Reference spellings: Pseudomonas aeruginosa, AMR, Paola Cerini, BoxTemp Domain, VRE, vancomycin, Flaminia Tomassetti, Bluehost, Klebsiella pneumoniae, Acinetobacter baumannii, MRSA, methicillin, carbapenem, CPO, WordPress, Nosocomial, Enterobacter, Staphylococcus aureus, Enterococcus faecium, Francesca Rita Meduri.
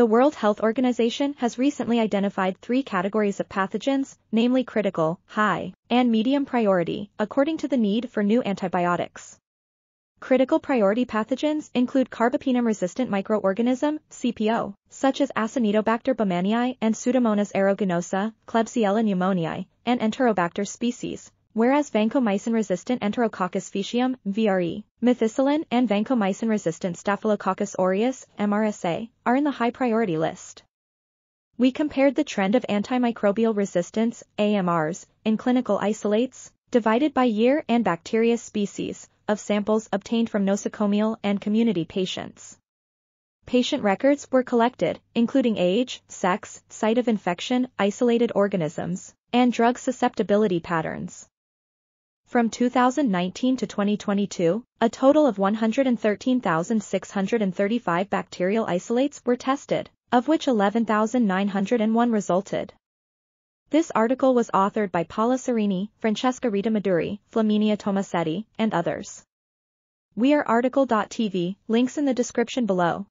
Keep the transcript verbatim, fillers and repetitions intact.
The World Health Organization has recently identified three categories of pathogens, namely critical, high, and medium priority, according to the need for new antibiotics. Critical priority pathogens include carbapenem-resistant microorganism, C P O, such as Acinetobacter baumannii and Pseudomonas aeruginosa, Klebsiella pneumoniae, and Enterobacter species, whereas vancomycin-resistant Enterococcus faecium, V R E, methicillin and vancomycin-resistant Staphylococcus aureus, M R S A, are in the high-priority list. We compared the trend of antimicrobial resistance, A M Rs, in clinical isolates, divided by year and bacteria species, of samples obtained from nosocomial and community patients. Patient records were collected, including age, sex, site of infection, isolated organisms, and drug susceptibility patterns. From two thousand nineteen to twenty twenty-two, a total of one hundred thirteen thousand six hundred thirty-five bacterial isolates were tested, of which eleven thousand nine hundred one resulted. This article was authored by Paola Cerini, Francesca Rita Meduri, Flaminia Tomassetti, and others. We are article dot T V, links in the description below.